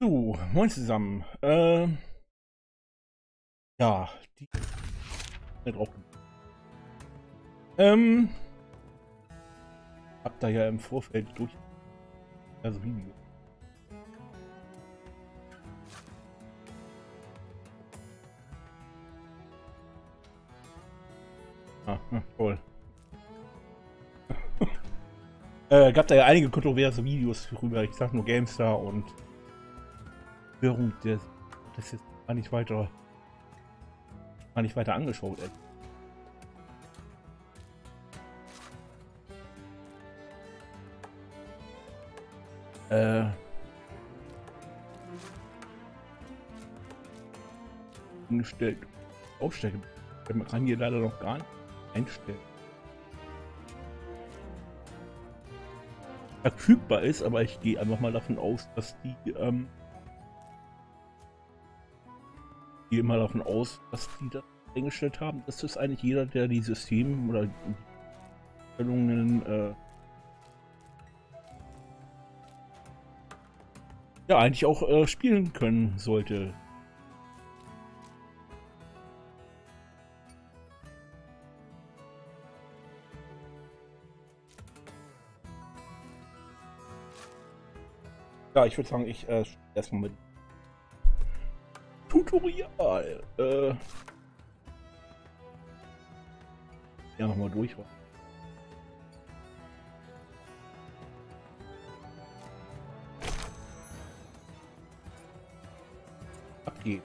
So, moin zusammen. Ja, die drauf. Hab da ja im Vorfeld durch das Video. Ah, toll. Gab da ja einige kontroverse Videos darüber. Ich sag nur GameStar und Störung, das jetzt gar nicht weiter angeschaut. Ey. Angestellt. Aufstellen. Man kann hier leider noch gar nicht einstellen. Verfügbar ist, aber ich gehe einfach mal davon aus, dass die das eingestellt haben. Das ist eigentlich jeder, der die Systeme oder die Stellungen ja eigentlich auch spielen können sollte. Ja, ich würde sagen, ich erstmal mit Tutorial. Ja, nochmal durch. Abgeben.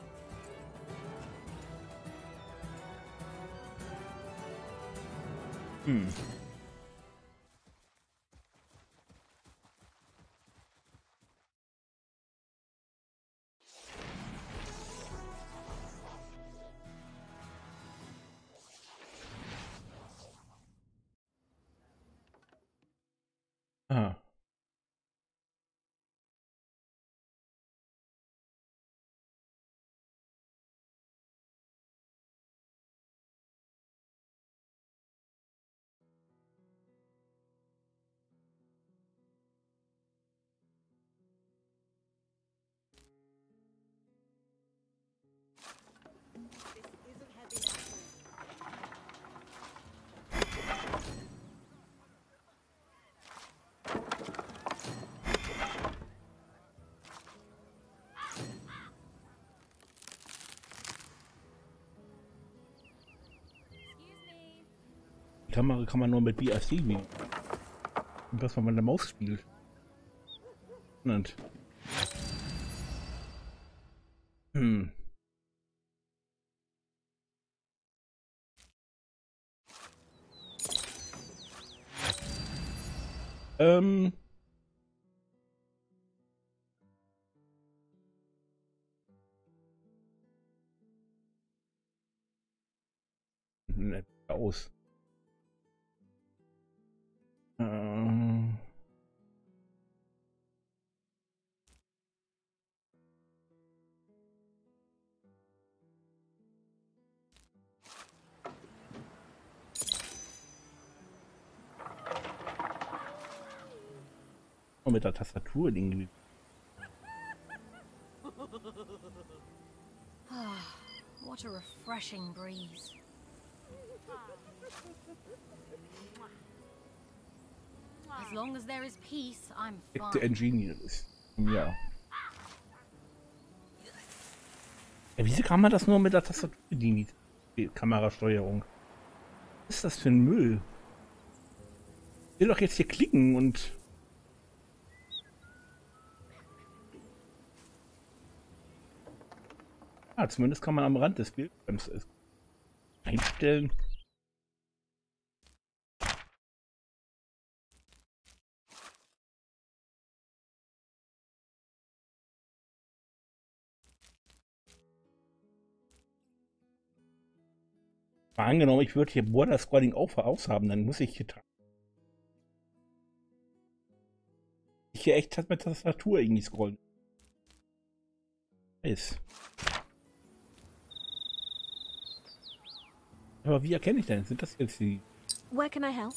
Die Kamera kann man nur mit BFC nehmen. Und das, wenn man eine Maus spielt. Und aus. Mit der Tastatur irgendwie. What a refreshing breeze. As long as there is peace, I'm fine. Ingenious. Ja. Wieso kann man das nur mit der Tastatur bedienen? Die Kamerasteuerung. Was ist das für ein Müll? Ich will doch jetzt hier klicken und ja, zumindest kann man am Rand des Bildschirms einstellen. Mal angenommen, ich würde hier Border Squadding auch aushaben, dann muss ich hier echt mit Tastatur irgendwie scrollen. Ist. Aber wie erkenne ich denn? Sind das jetzt die? Where can I help?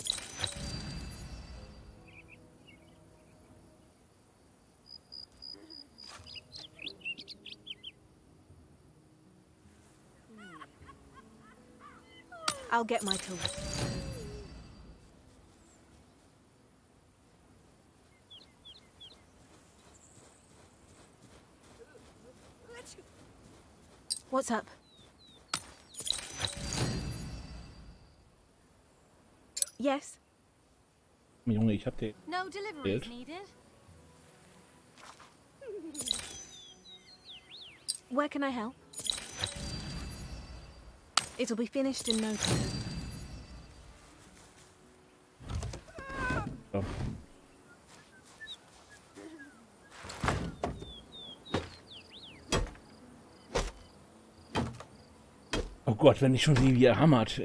I'll get my tools. What's up? Yes. Junge, ich hab dir. No deliveries needed. Where can I help? It'll be finished in no time. Oh. Oh Gott, wenn ich schon sehe, wie er hammert,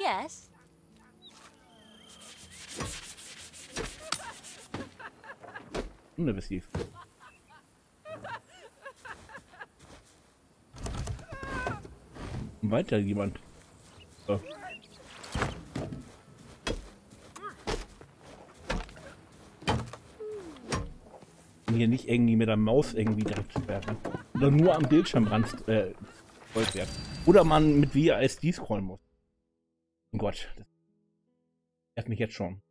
Yes. Unbesiegt. Weiter jemand. So. Hier nicht irgendwie mit der Maus irgendwie direkt zu werden. Oder nur am Bildschirm ran voll werden. Oder man mit WASD scrollen muss. Oh Gott, das nervt mich jetzt schon.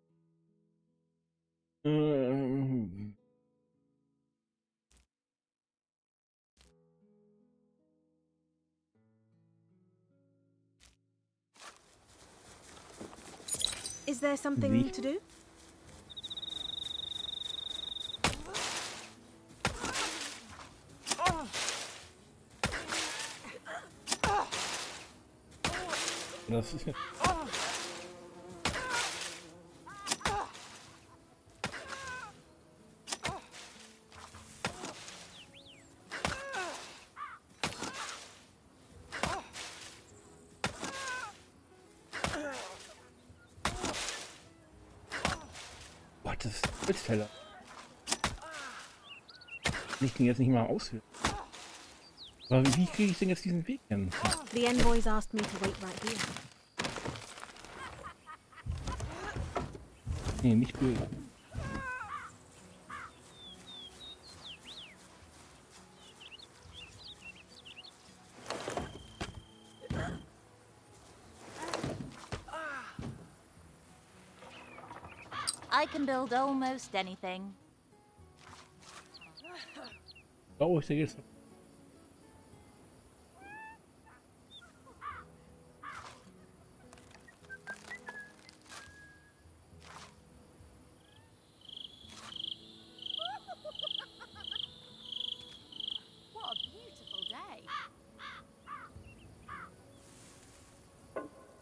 Is there something Wie? To do? Das ist jetzt Spitzteller. Ich kann jetzt nicht mal aushören. Aber wie kriege ich denn jetzt diesen Weg hin? The envoys asked me to wait right here. Nee, nicht böse. I can build almost anything. Oh, ich sehe es.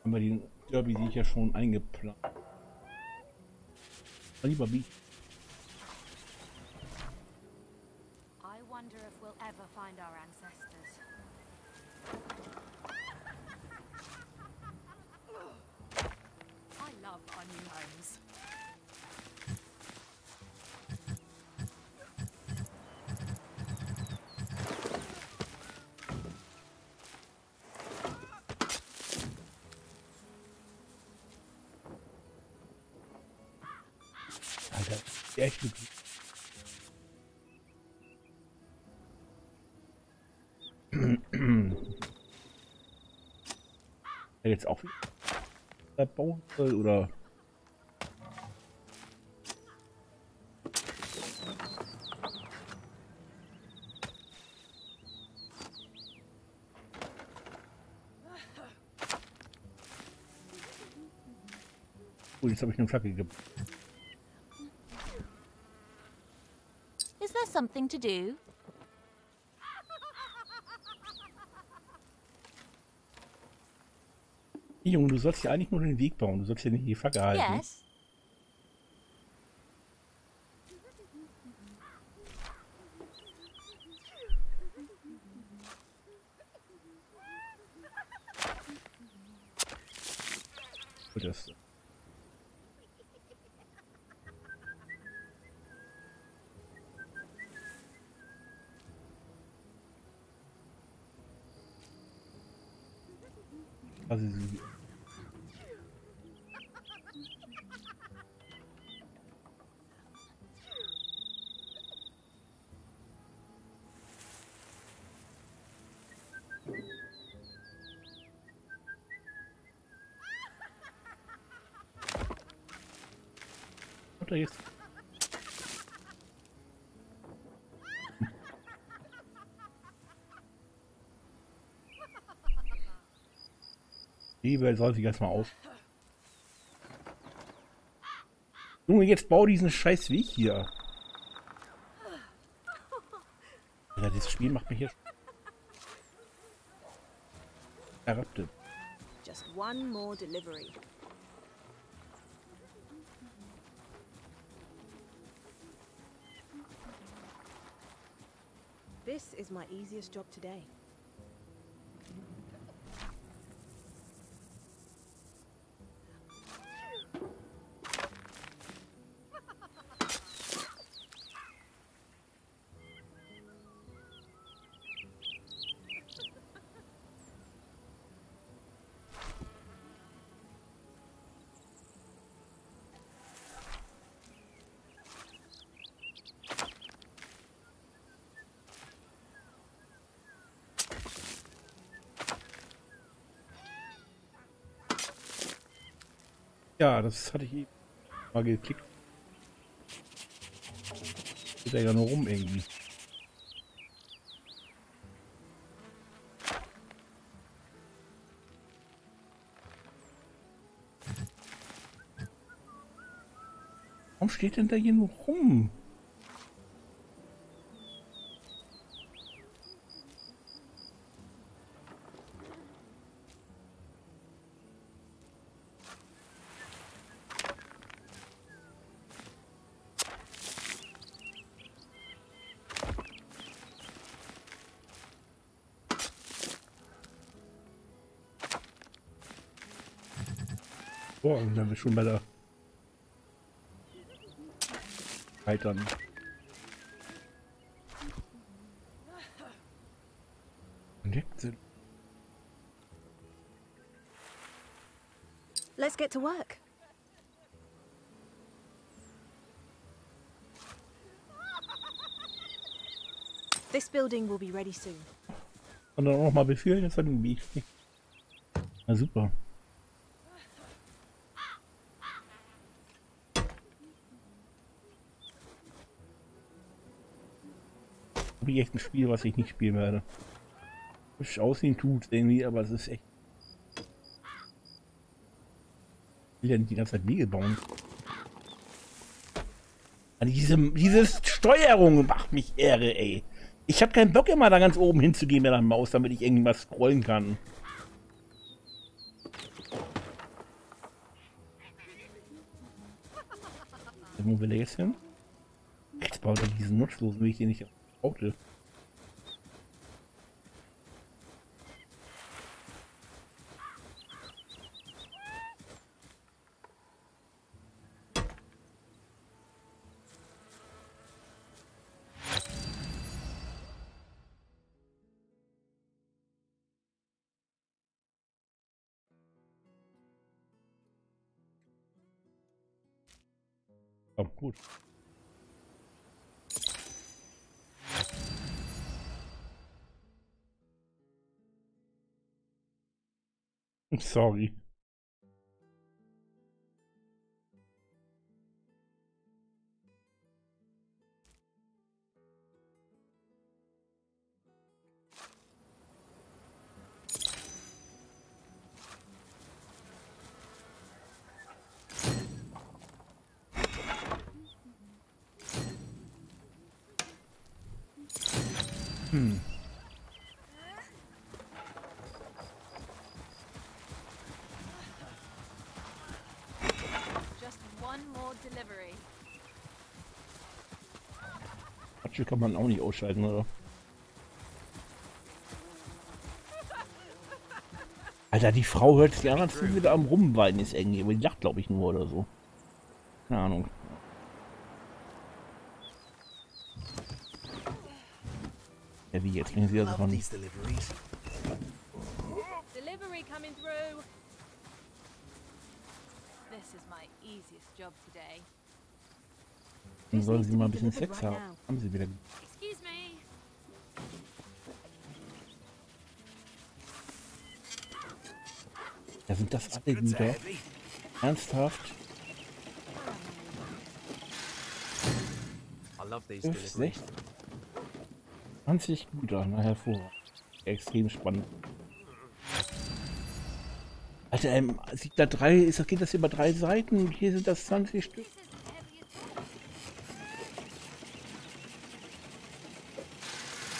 Aber den Derby sehe ich ja schon eingeplant. Lieber B. I wonder if we'll ever find our ancestors. I love our new homes. Echt gut. Jetzt auch wieder bauen soll oder? Oh, jetzt habe ich eine Flagge gebaut. Something to do. Junge, du sollst ja eigentlich nur den Weg bauen, du sollst ja nicht die Fackel halten. Yes. Und das. Also, Runter geht's. Die Welt soll sich erstmal aus. Junge, jetzt bau diesen scheiß Weg hier. Ja, dieses Spiel macht mich hier errötet. Just one more delivery. This is my easiest job today. Ja, das hatte ich eben mal geklickt. Geht ja nur rum irgendwie. Warum steht denn da hier nur rum? Boah, dann sind wir schon bei der Scheitern. Let's get to work. This building will be ready soon. Und dann auch noch mal befehlen, jetzt hat irgendwie. Na super. Echt ein Spiel, was ich nicht spielen werde. Hübsch aussehen tut irgendwie, aber es ist echt. Ich will ja nicht die ganze Zeit Wege bauen. An diese Steuerung macht mich irre, ey. Ich habe keinen Bock immer da ganz oben hinzugehen mit der Maus, damit ich irgendwas scrollen kann. Wo will er jetzt hin? Jetzt baut er diesen nutzlosen Weg, den ich nicht. Auto. Oh, gut. Sorry. Kann man auch nicht ausschalten, oder? Alter, die Frau hört sich daran zu, wieder am Rumweinen ist irgendwie, aber die lacht, glaube ich, nur oder so. Keine Ahnung. Ja, wie jetzt kriegen sie das von... Dann sollen sie mal ein bisschen Sex haben. Haben sie wieder. Ja, sind das alle Güter? Ernsthaft? 5,6. Fand sich gut an, na hervorragend. Extrem spannend. Alter, Siedler 3, geht das über 3 Seiten? Hier sind das 20 Stück.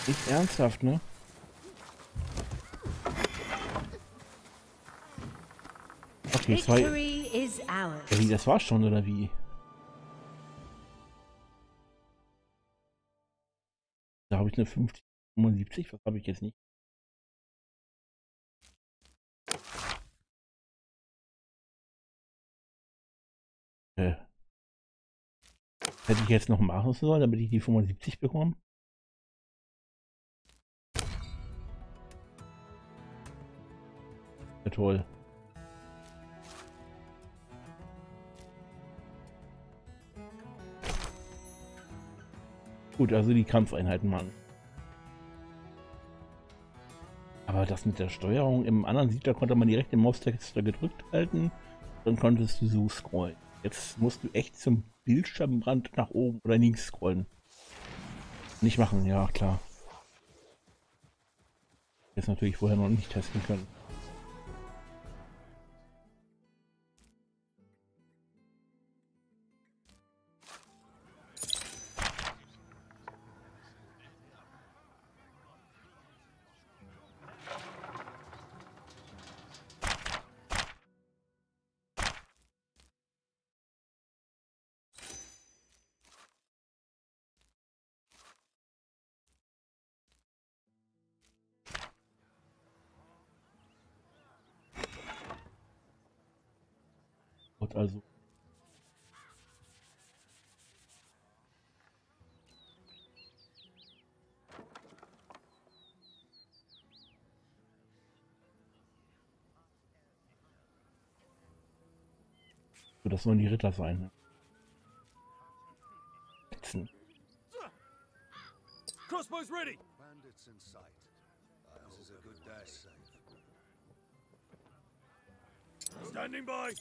Nicht ernsthaft, ne? Okay, zwei. Ja, wie, das war's schon, oder wie? Da habe ich eine 50, 75, was habe ich jetzt nicht? Hätte ich jetzt noch machen sollen, damit ich die 75 bekomme? Ja, toll. Gut, also die Kampfeinheiten machen. Aber das mit der Steuerung im anderen Siedler konnte man direkt den Maustaster gedrückt halten, dann konntest du so scrollen. Jetzt musst du echt zum Bildschirmrand nach oben oder links scrollen. Nicht machen, ja klar. Jetzt natürlich vorher noch nicht testen können. Also so, das sollen die Ritter sein, ne? Crossbows ready. Bandits in sight. This is a good day. Standing by.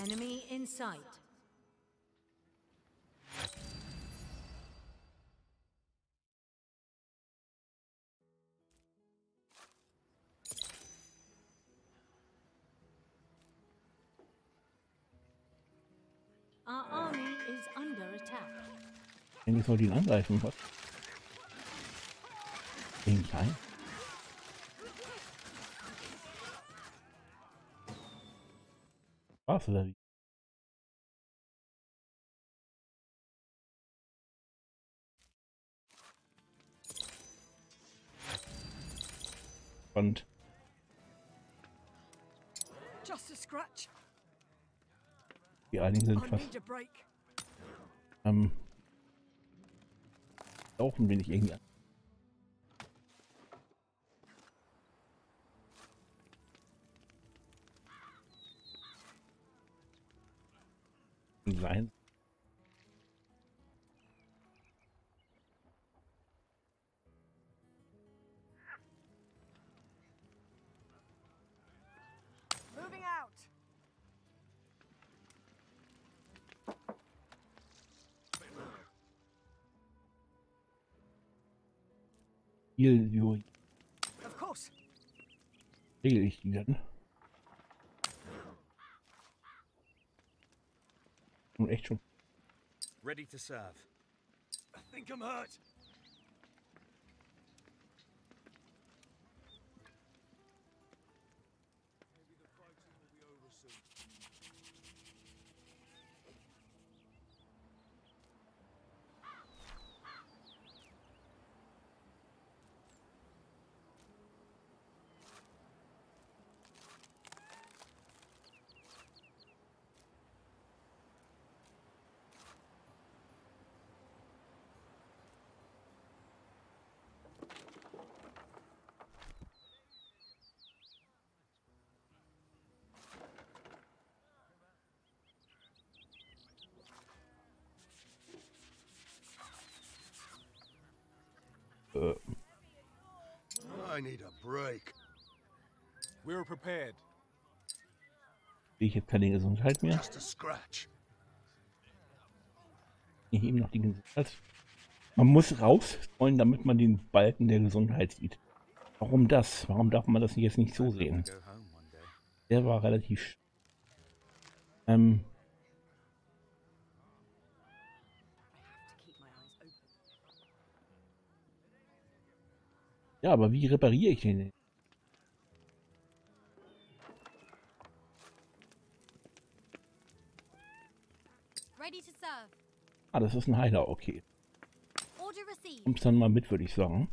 Enemy in sight. Our army is under attack. Eigentlich soll die ihn angreifen, was? Den kleinen? Was oder wie? Und die einigen sind fast laufen wenig irgendwie an. Nein. Regel ich die dann. Und echt schon. Ready to serve. I think I'm hurt. Ich habe keine Gesundheit mehr. Ich eben noch die Gesundheit. Man muss rausscrollen, damit man den Balken der Gesundheit sieht. Warum das? Warum darf man das jetzt nicht so sehen? Der war relativ... Ja, aber wie repariere ich den denn? Ah, das ist ein Heiler, okay. Kommst dann mal mit, würde ich sagen.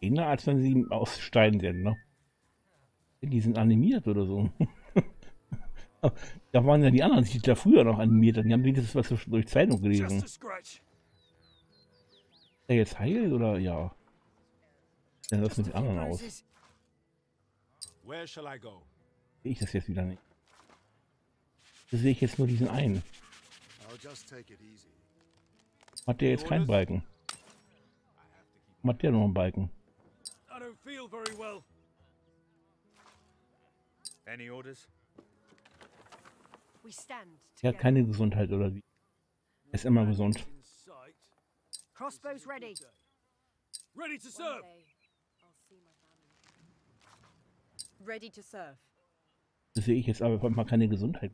Gegner, als wenn sie aus Stein sind, ne? Die sind animiert oder so. Da waren ja die anderen Titel früher noch animiert, die haben dieses was durch Zeitung gelesen. Ist der jetzt heil oder ja? Dann das mit den anderen aus. Sehe ich das jetzt wieder nicht? Da sehe ich jetzt nur diesen einen. Hat der jetzt keinen Balken? Hat der noch einen Balken? Er hat keine Gesundheit oder wie? Er ist immer gesund. Das sehe ich jetzt aber mal keine Gesundheit.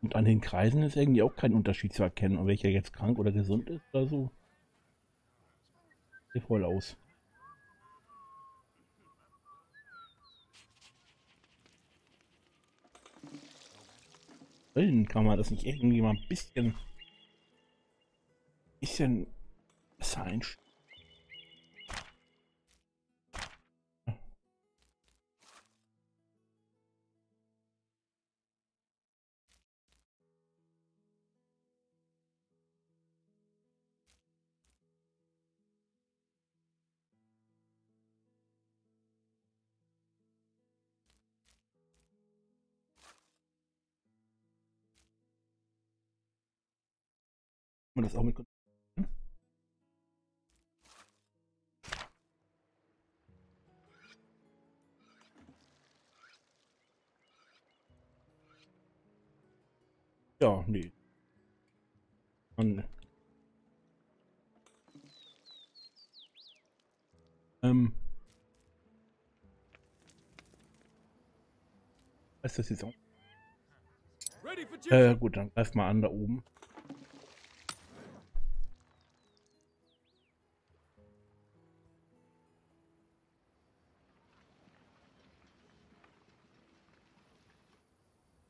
Und an den Kreisen ist irgendwie auch kein Unterschied zu erkennen, ob welcher jetzt krank oder gesund ist oder so. Sieht voll aus. Kann man das nicht irgendwie mal ein bisschen besser einstellen? Man das auch mit ja, nee. Und, ist das jetzt auch? Gut, dann greif mal an da oben.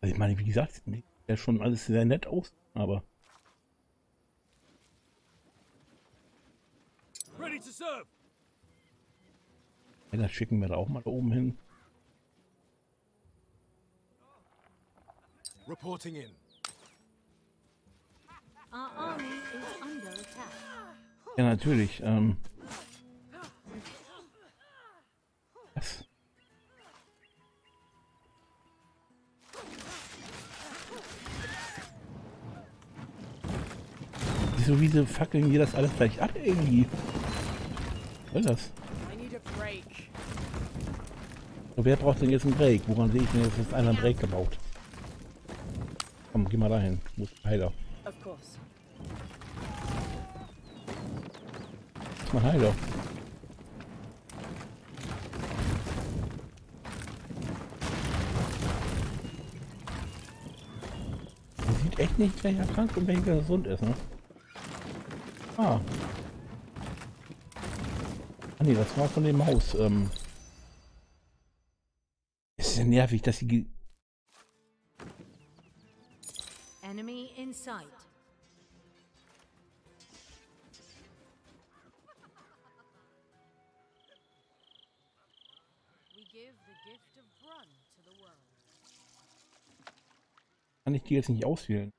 Also ich meine, wie gesagt, sieht ja schon alles sehr nett aus, aber... Ja, das schicken wir da auch mal da oben hin. Reporting in. Ja, natürlich. Was? So wie sie fackeln hier das alles gleich ab irgendwie. Was soll das? So, wer braucht denn jetzt einen Break? Woran sehe ich denn jetzt, dass einer einen Break gebaut? Komm, geh mal dahin. Muss Heiler. Ist mal Heiler. Man sieht echt nicht, welcher krank und welcher gesund ist, ne? Ah. Ah ne, das war von dem Haus. Es ist ja nervig, dass die... Enemy in sight. Kann ich die jetzt nicht auswählen?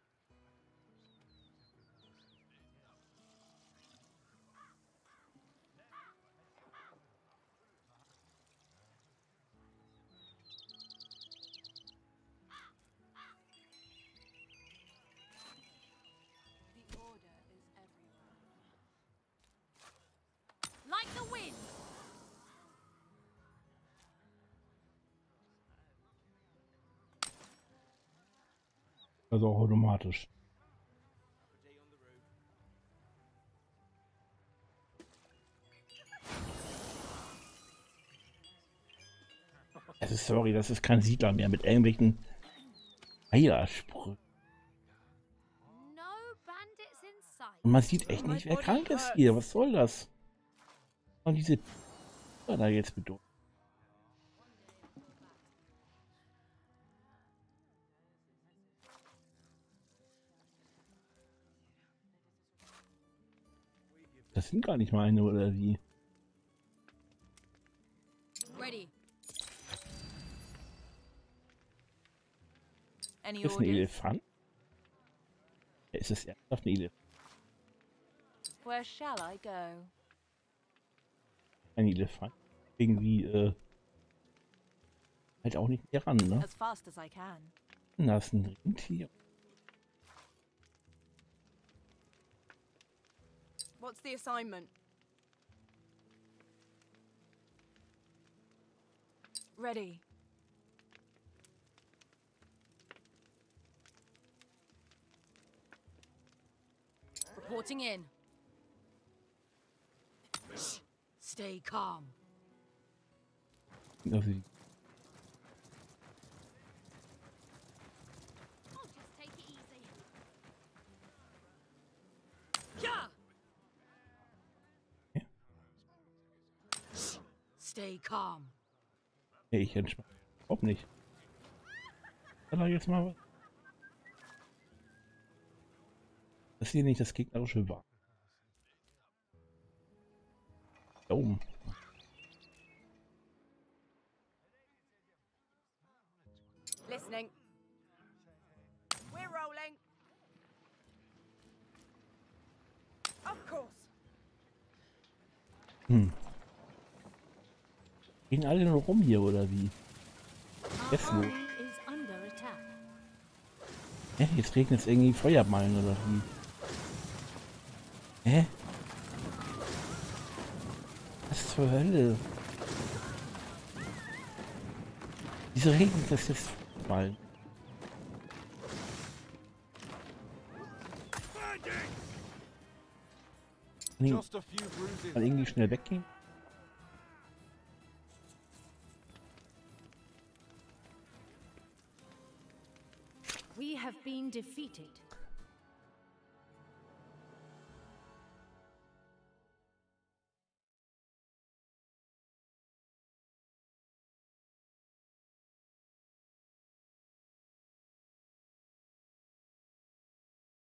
Also auch automatisch. Es ist, sorry, das ist kein Siedler mehr mit irgendwelchen Eiersprüchen. Und man sieht echt nicht, wer krank ist hier. Was soll das? Und diese da jetzt bedeutet. Das sind gar nicht meine, oder wie? Ist das ein Elefant? Ja, ist das ernsthaft ein Elefant? Ein Elefant? Irgendwie, halt auch nicht mehr ran, ne? Das ist ein Rentier. What's the assignment? Ready. Reporting in. Shh. Stay calm. Nothing. Oh, just take it easy. Yeah. Stay calm. Nee, ich entspanne. Auch nicht. Dann sag ich jetzt mal was. Das hier nicht das gegnerische war. Da oben. Listening. We're rolling. Of course. Hm. Gehen alle noch rum hier, oder wie? Jetzt wo? Hä? Jetzt regnet es irgendwie Feuerballen, oder wie? Hä? Was zur Hölle? Wieso regnet das jetzt Feuerballen? Kann irgendwie schnell weggehen? Defeated.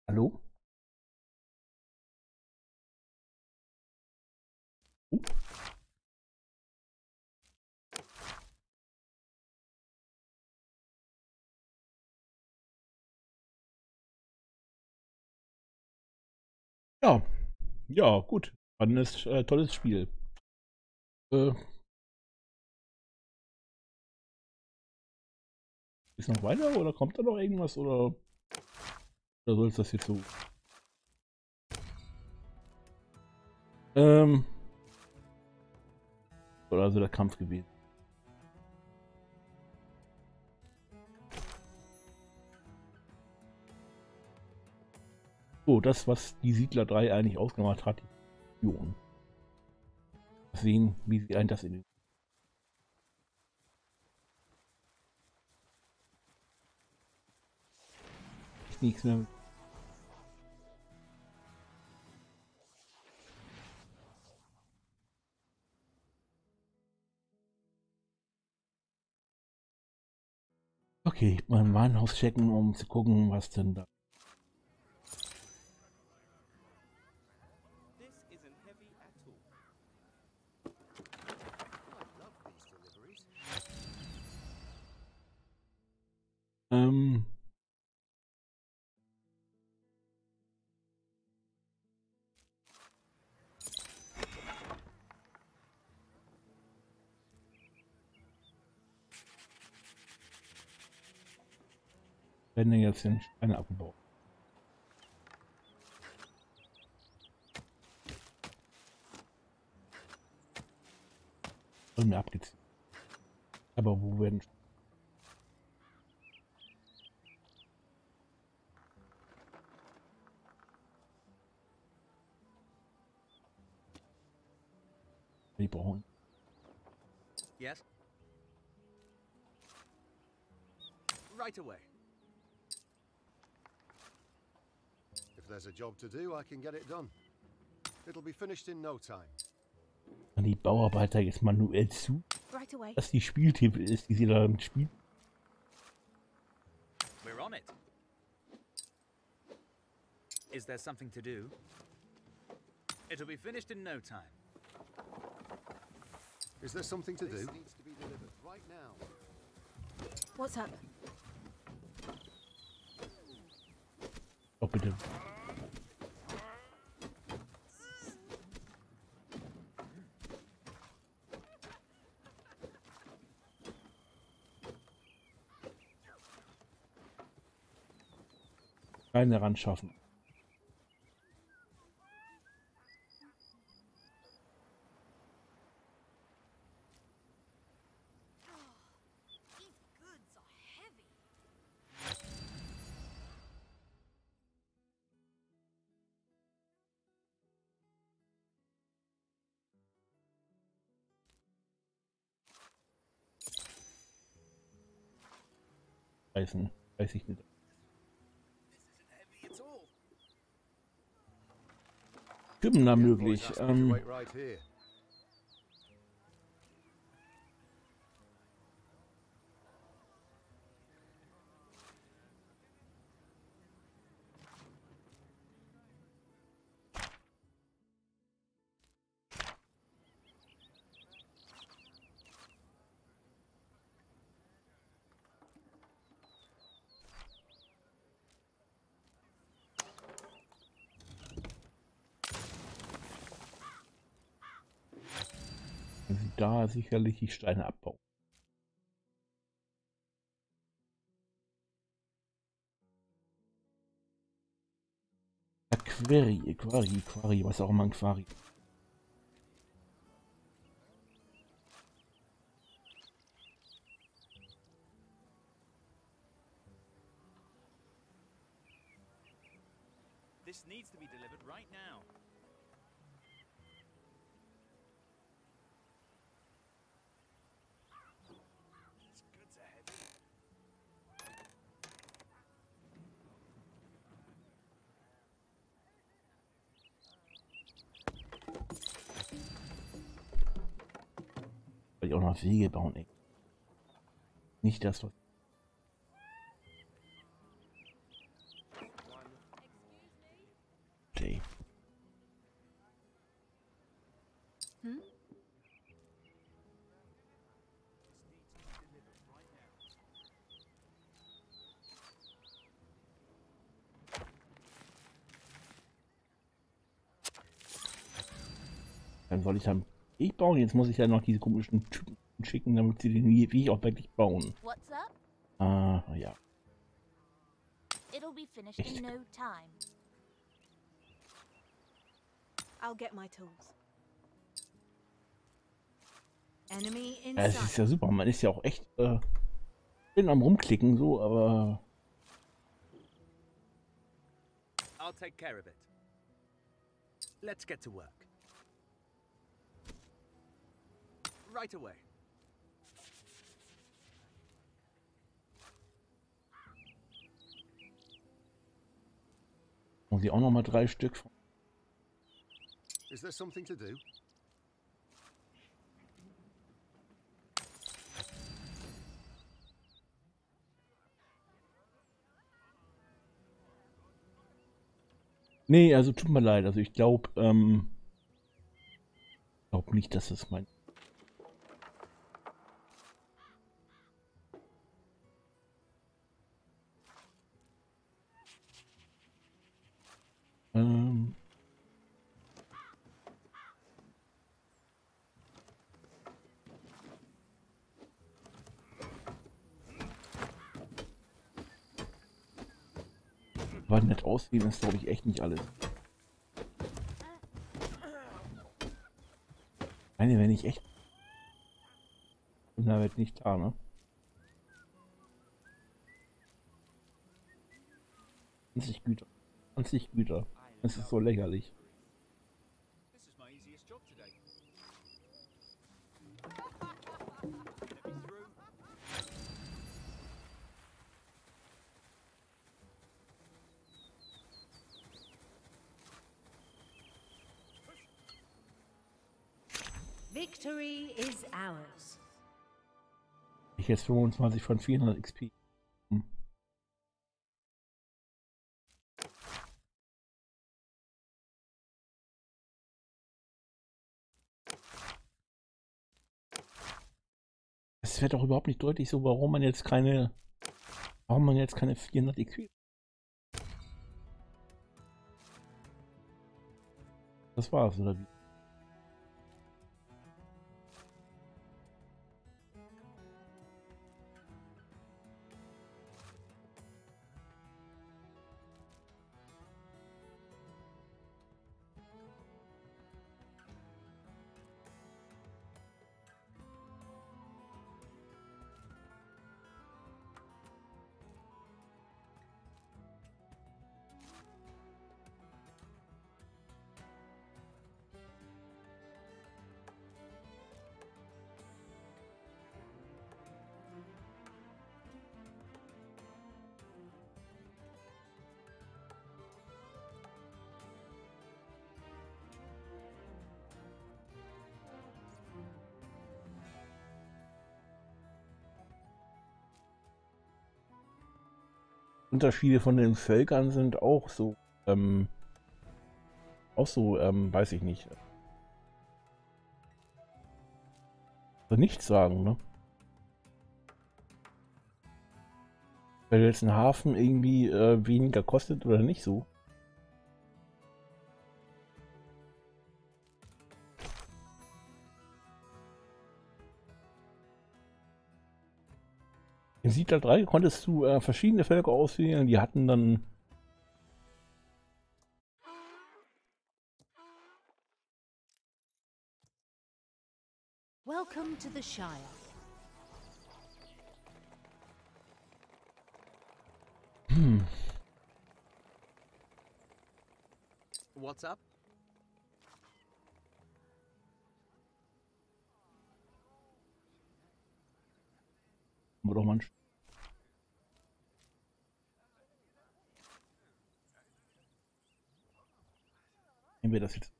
Hallo? Ja, ja, gut. Dann ist ein tolles Spiel. Ist noch weiter oder kommt da noch irgendwas oder soll es das jetzt so? Oder also der Kampf gewesen. So, das, was die Siedler 3 eigentlich ausgemacht hat, die Region. Sehen, wie sie ein das in den. Ich nichts mehr. Okay, ich muss mein Warenhaus checken, um zu gucken, was denn da. werden jetzt den Stein abgebaut. Und mir abgezogen. Aber wo werden... Die brauchen. Yes. Right away. If there's a job to do, I can get it done. It'll be finished in no time. An die Bauarbeiter jetzt manuell zu, dass die Spieltippe ist, die sie da im Spiel. We're on it. Is there something to do? It'll be finished in no time. Is there something to do? This needs to be delivered right now. What's up? Oh, bitte. Keine ran schaffen. Weiß ich nicht. Kümmern möglich. Da sicherlich die Steine abbauen. Quarry, was auch immer ein Quarry. This needs to be delivered right now. Auch noch Wege bauen, ey. Nicht das, was... Okay. Hm? Dann soll ich dann... Ich baue jetzt, muss ich ja noch diese komischen Typen schicken, damit sie den Weg auch wirklich bauen. Ah, ja. It'll be finished in no time. I'll get my tools. Enemy inside. Ja, das ist ja super, man ist ja auch echt bin am Rumklicken so, aber. I'll take care of it. Let's get to work. Right away. Muss ich auch noch mal 3 Stück von. Is there something to do? Nee, also tut mir leid, also ich glaube nicht, dass es mein Aber nicht auswählen ist, glaube ich, echt nicht alles. Eine, wenn ich echt. Und da wird nicht da, ne? An sich Güter. Das ist so lächerlich. Victory is ours. Ich jetzt 25 von 400 XP. Es wird auch überhaupt nicht deutlich so, warum man jetzt keine 400 XP. Das war's, oder wie? Unterschiede von den Völkern sind auch so, weiß ich nicht. Also nichts sagen, ne? Weil jetzt ein Hafen irgendwie weniger kostet oder nicht so. In Siedler 3 konntest du verschiedene Völker auswählen, die hatten dann Welcome to the Shire. What's up? Oder manch nehmen wir das jetzt.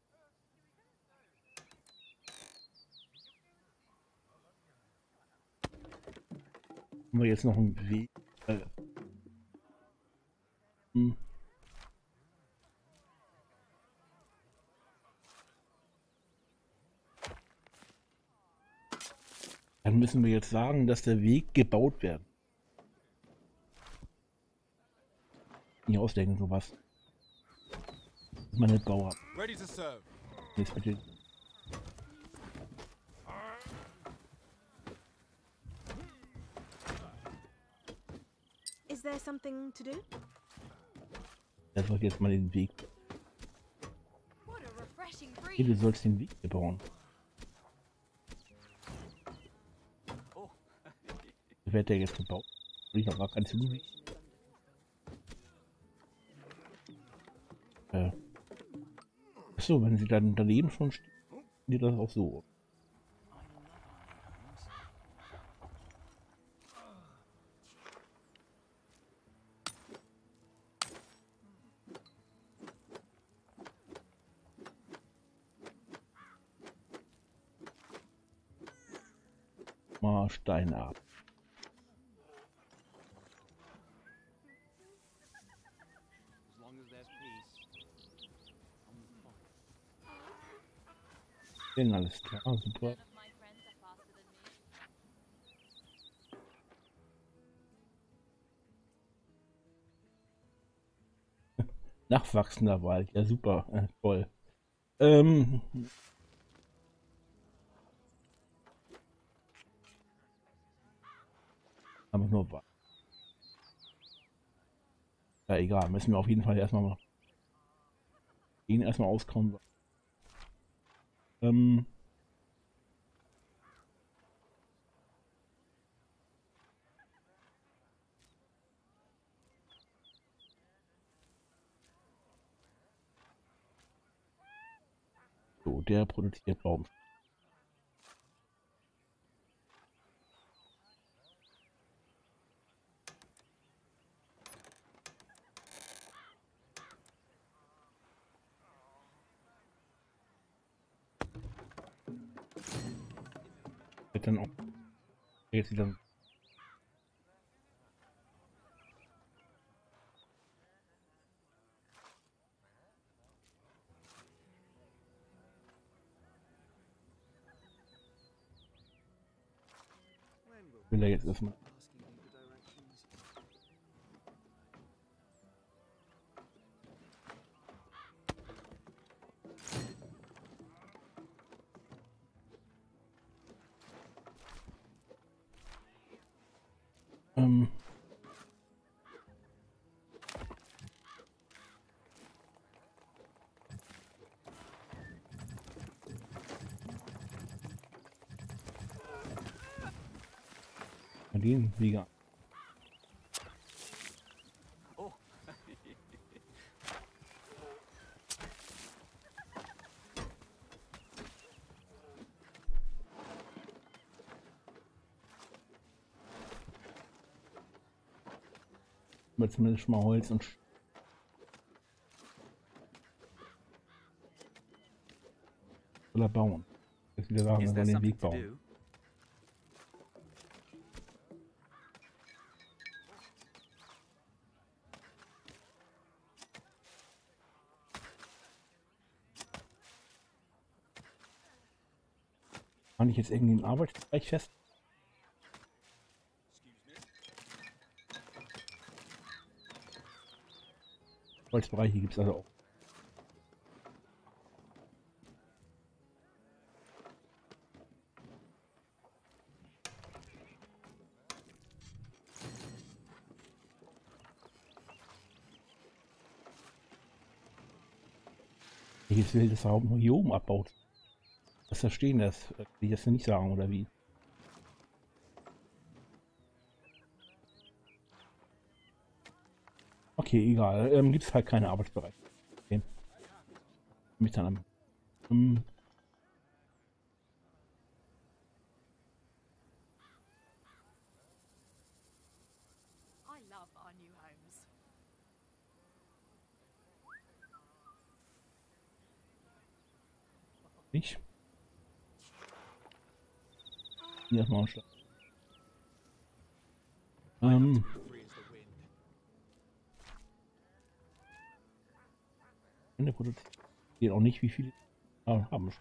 Haben wir jetzt noch einen Weg? Dann müssen wir jetzt sagen, dass der Weg gebaut wird. Nicht ausdenken, sowas. Meine Bauer. Jetzt bitte. Is there something to do? Das sollte jetzt mal den Weg. Hey, du sollst den Weg bauen. Wird der jetzt gebaut? Ich habe gar keine Zimmer. Achso, wenn sie dann daneben schon steht, geht das auch so. Mal Steine ab. Alles klar, super. Nachwachsender Wald, ja super, toll. Aber nur Wald. Ja, egal. Müssen wir auf jeden Fall erstmal auskommen. So, der produziert Baum. Dann auch jetzt wieder. Will er jetzt erstmal. Den Sieger. Oh. Mal zumindest mal Holz und oder bauen. Jetzt wieder sagen, wir den Weg bauen. Kann ich jetzt irgendwie einen Arbeitsbereich fest? Arbeitsbereiche gibt es also auch. Jetzt will das Raum hier oben abbaut. Das verstehen das, die das nicht sagen oder wie? Okay, egal. Gibt es halt keine Arbeitsbereiche. Okay. Mit dann am. Nicht? Ja, mal schlafen. In der Produktion geht auch nicht, wie viele haben.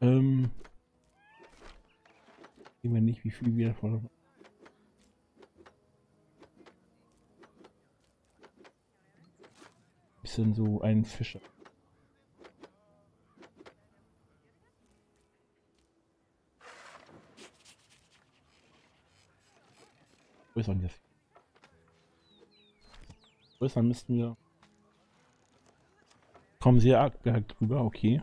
Sehen wir nicht, wie viel wir davon haben. So ein Fischer. Größern jetzt. Größern müssten wir. Kommen sehr arg drüber, okay.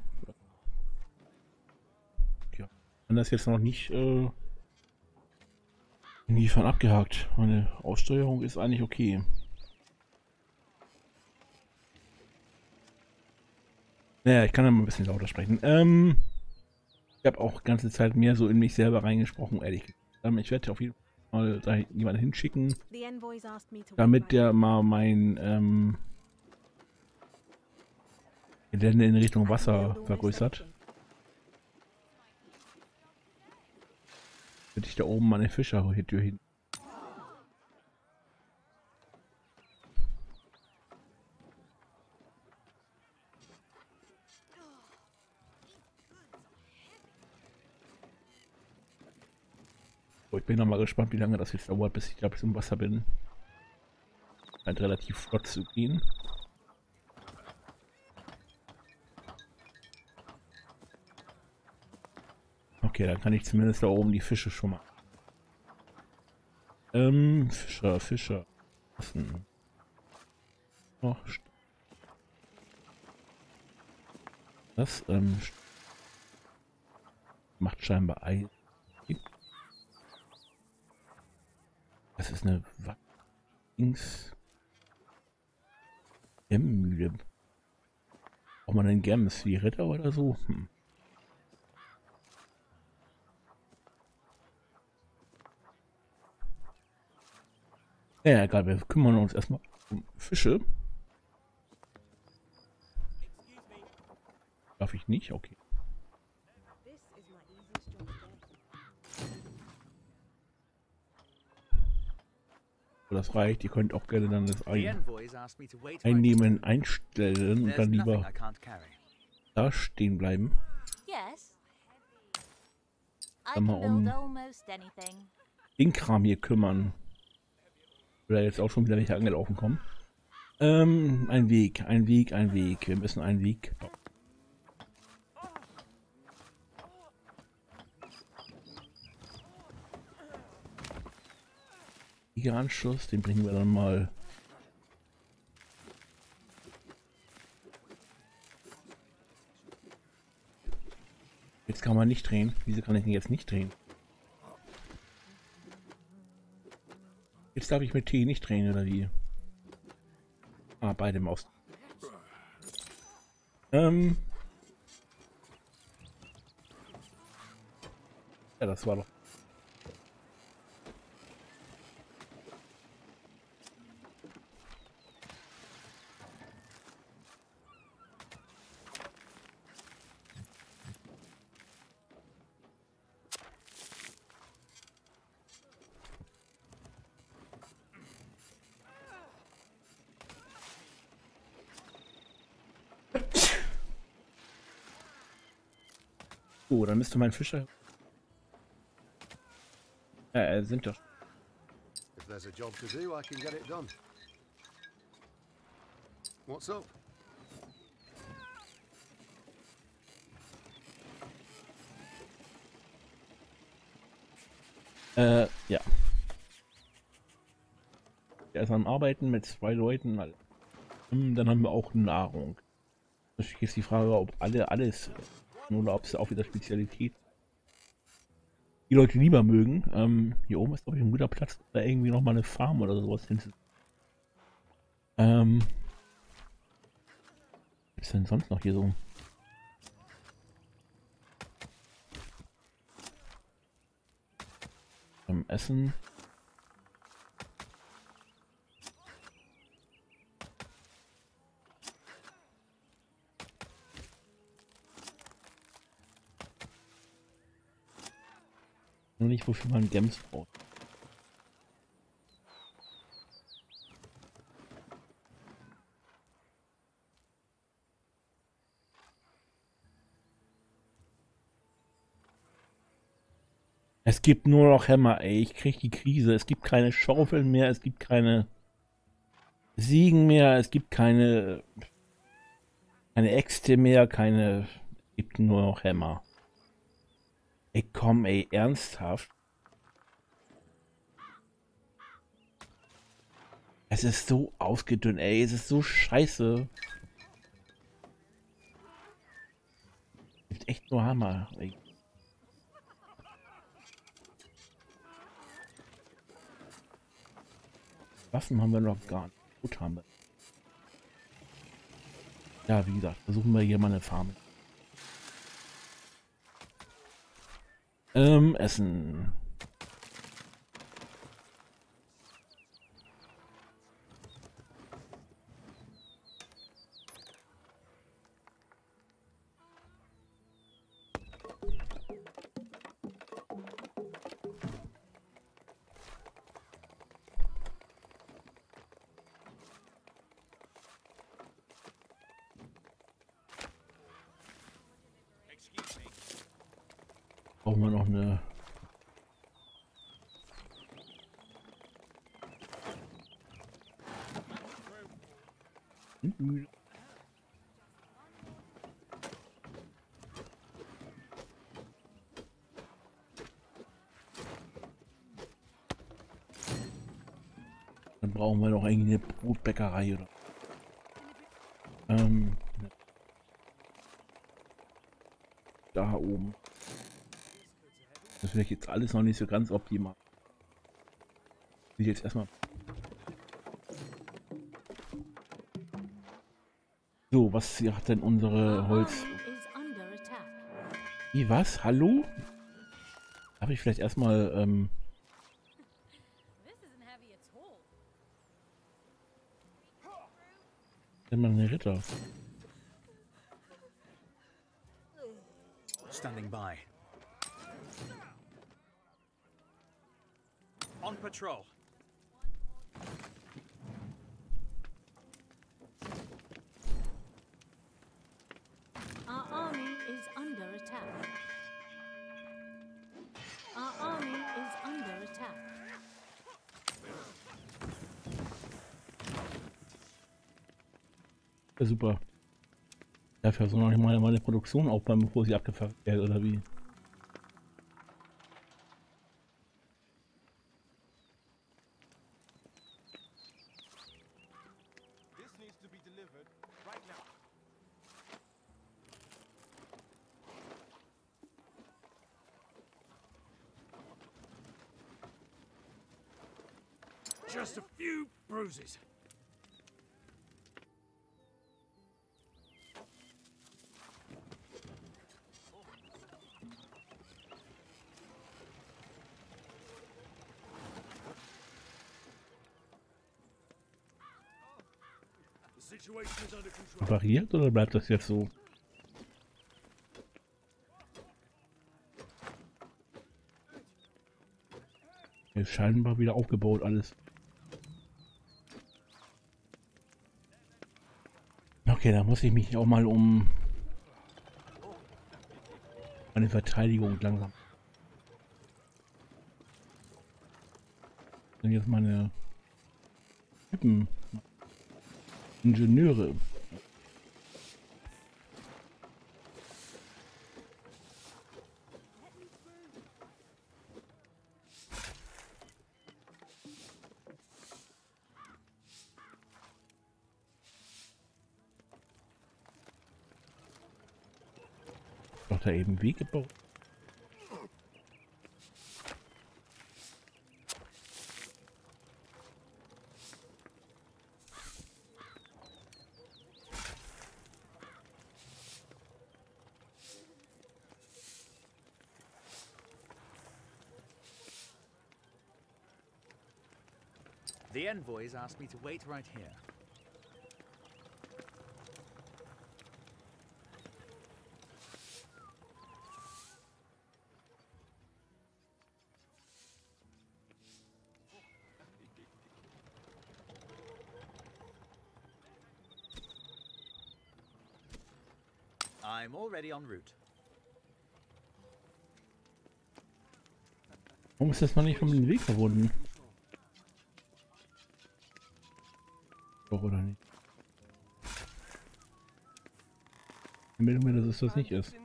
Ja, wenn das jetzt noch nicht inwiefern abgehakt. Meine Aussteuerung ist eigentlich okay. Naja, ich kann ja mal ein bisschen lauter sprechen. Ich habe auch die ganze Zeit mehr so in mich selber reingesprochen, ehrlich. Ich werde auf jeden Fall da jemanden hinschicken, damit der mal mein Gelände in Richtung Wasser vergrößert. Damit ich da oben meine Fischerhütte hin. Ich bin noch mal gespannt, wie lange das jetzt dauert, bis ich, glaube ich, im Wasser bin. Scheint relativ flott zu gehen. okay, dann kann ich zumindest da oben die Fische schon mal. Fischer. Oh, das macht scheinbar Ei. Das ist eine Gemmühle. Braucht man einen Gems wie Ritter oder so? Hm. Ja, egal, wir kümmern uns erstmal um Fische. Darf ich nicht? Okay. So, das reicht. Ihr könnt auch gerne dann das Einnehmen einstellen und dann lieber da stehen bleiben. Dann mal um den Kram hier kümmern. Oder jetzt auch schon wieder welche angelaufen kommen. Ein Weg. Wir müssen einen Weg. Anschluss, den bringen wir dann mal jetzt. Kann man nicht drehen? Wieso kann ich den jetzt nicht drehen? Jetzt darf ich mit T nicht drehen oder wie? Ah, beide Maus. Ja, das war doch. Oh, dann müsste mein Fischer. Sind doch. Ja. Er ist am Arbeiten mit 2 Leuten. Dann haben wir auch Nahrung. Natürlich ist die Frage, ob alle alles. Oder ob es auch wieder Spezialität die Leute lieber mögen. Hier oben ist, glaube ich, ein guter Platz, da irgendwie noch mal eine Farm oder sowas hin. Was ist denn sonst noch hier so? Essen. Nur nicht, wofür man Gems braucht. Es gibt nur noch Hämmer, ey. Ich krieg die Krise. Es gibt keine Schaufeln mehr. Es gibt keine Siegen mehr. Es gibt keine Äxte mehr. Es gibt nur noch Hämmer. Ey, komm, ey, ernsthaft? Es ist so ausgedünnt, ey, es ist so scheiße. Es gibt echt nur Hammer, ey. Waffen haben wir noch gar nicht. Gut haben wir. Ja, wie gesagt, versuchen wir hier mal eine Farm. Essen. Brauchen wir noch eine. brauchen wir doch eigentlich eine Brotbäckerei oder da oben. Das wäre jetzt alles noch nicht so ganz optimal. Ich will jetzt erstmal. So, was hat denn unsere Holz? Wie, was? Hallo? Habe ich vielleicht erstmal immer eine Ritter. Standing by. On patrol. Our army is under attack. Our army is under attack. Ja, super. Ja, versuche noch mal meine Produktion aufbauen, bevor sie abgefahren wird, oder wie? Just a few bruises. Variiert oder bleibt das jetzt so? Ist scheinbar wieder aufgebaut alles. Okay, da muss ich mich auch mal um meine Verteidigung langsam. Sind jetzt meine Typen. Ingenieure. Doch da eben Weg gebaut. The envoys asked me to wait right here. I'm already en route. Warum ist das noch nicht vom Weg verbunden? Oder nicht? Ich melde mir, dass es das nicht ist.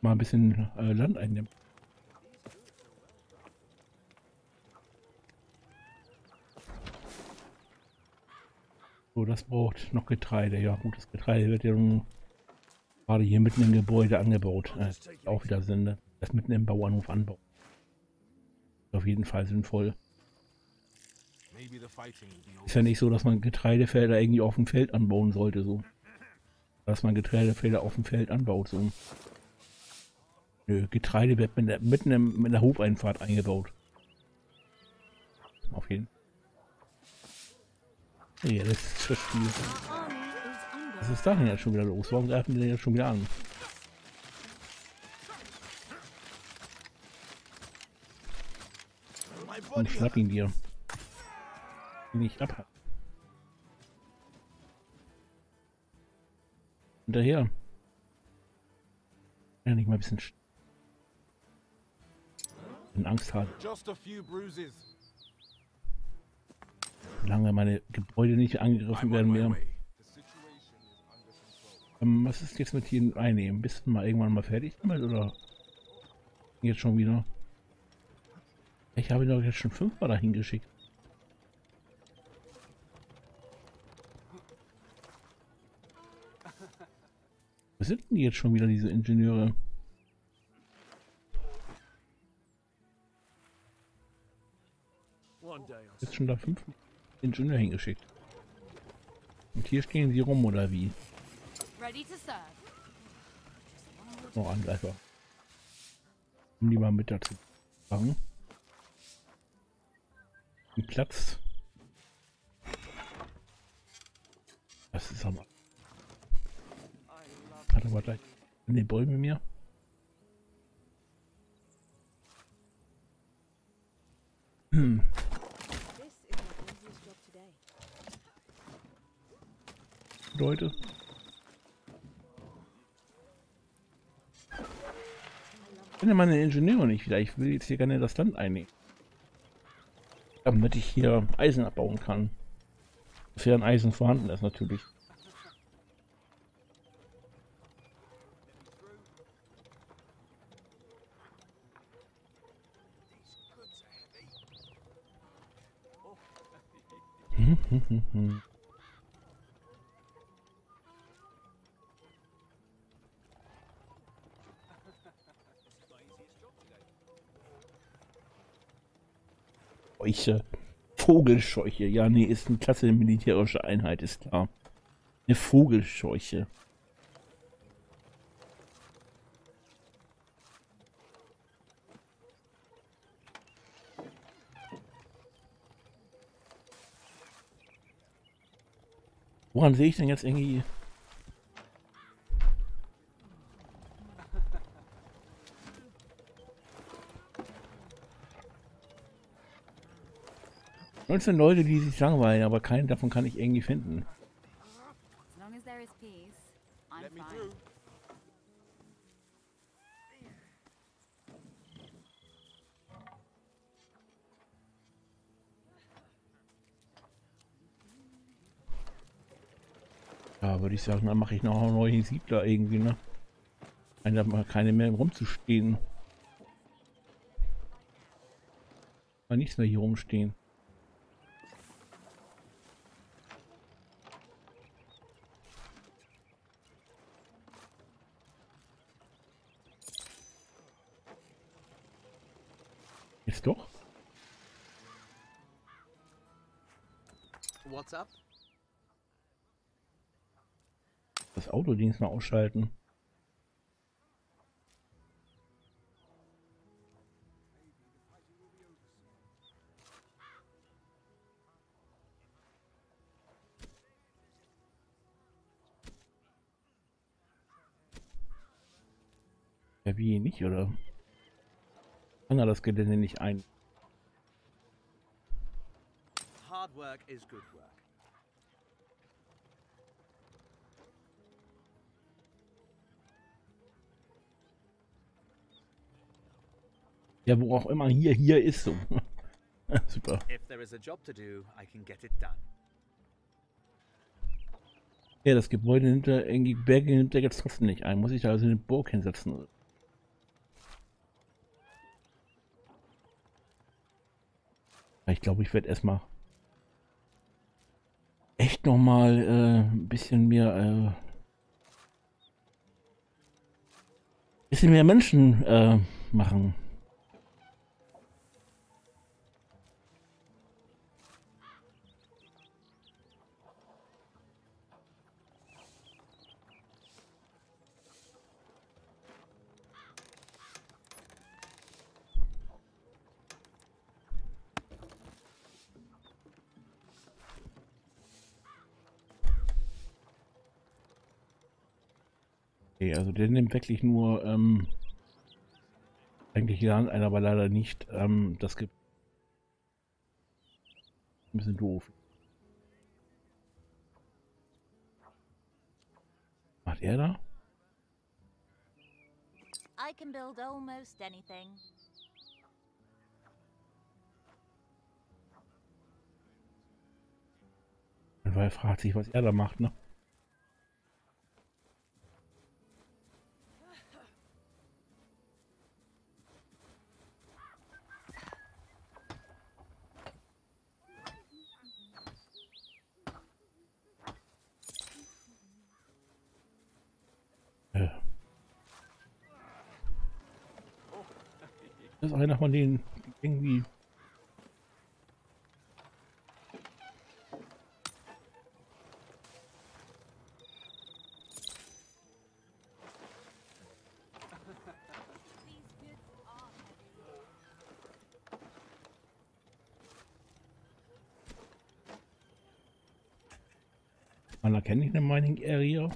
Mal ein bisschen Land einnehmen. So, das braucht noch Getreide. Ja, gut, das Getreide wird ja nun gerade hier mitten im Gebäude angebaut. Das ist auch wieder Sinn, ne? Das mitten im Bauernhof anbauen. Auf jeden Fall sinnvoll. Ist ja nicht so, dass man Getreidefelder irgendwie auf dem Feld anbauen sollte, so. Dass man Getreidefelder auf dem Feld anbaut, so. Nö, Getreide wird mitten in der Hofeinfahrt eingebaut. Auf jeden Fall. Ja, das ist das Spiel. Was ist da denn jetzt schon wieder los? Warum greifen die denn jetzt schon wieder an? Und schnapp ihn dir. Den ich abhabe. Hinterher. Ja, nicht mal ein bisschen. und Angst haben. Solange meine Gebäude nicht angegriffen werden mehr. Was ist jetzt mit hier einnehmen? Bist du mal irgendwann mal fertig damit oder jetzt schon wieder? Ich habe doch jetzt schon 5 Mal dahin geschickt. Was sind denn jetzt schon wieder diese Ingenieure? Jetzt schon da 5 Ingenieure hingeschickt. Und hier stehen sie rum oder wie? Noch Angreifer. Um die mal mit dazu fangen. Und Platz. Das ist aber. Hat aber gleich in den Bäumen mir. Leute. Ich finde meine Ingenieure nicht wieder. Ich will jetzt hier gerne das Land einnehmen. Damit ich hier Eisen abbauen kann. Sofern Eisen vorhanden ist natürlich. Vogelscheuche, ja, nee, ist eine klasse militärische Einheit, ist klar. Eine Vogelscheuche. Woran sehe ich denn jetzt irgendwie? Leute, die sich langweilen, aber keinen davon kann ich irgendwie finden. Ja, würde ich sagen, dann mache ich noch einen neuen Siedler irgendwie, ne? Einfach mal keine mehr rumzustehen. Mal nichts mehr hier rumstehen. Doch. What's up? Das Autodienst mal ausschalten. Ja, wie nicht, oder? Das Gelände nicht ein. Hard work is good work. Ja, wo auch immer hier ist so. Super. Ja, das Gebäude hinter irgendwie Berge nimmt er jetzt trotzdem nicht ein. Muss ich da also eine Burg hinsetzen? Ich glaube, ich werde erstmal echt noch mal ein bisschen mehr Menschen machen. Also der nimmt wirklich nur eigentlich die Hand ein, aber leider nicht. Das gibt ein bisschen doof. Macht er da? Weil er fragt sich, was er da macht, ne? Das ist einer von denen irgendwie. Man erkennt nicht eine Mining Area.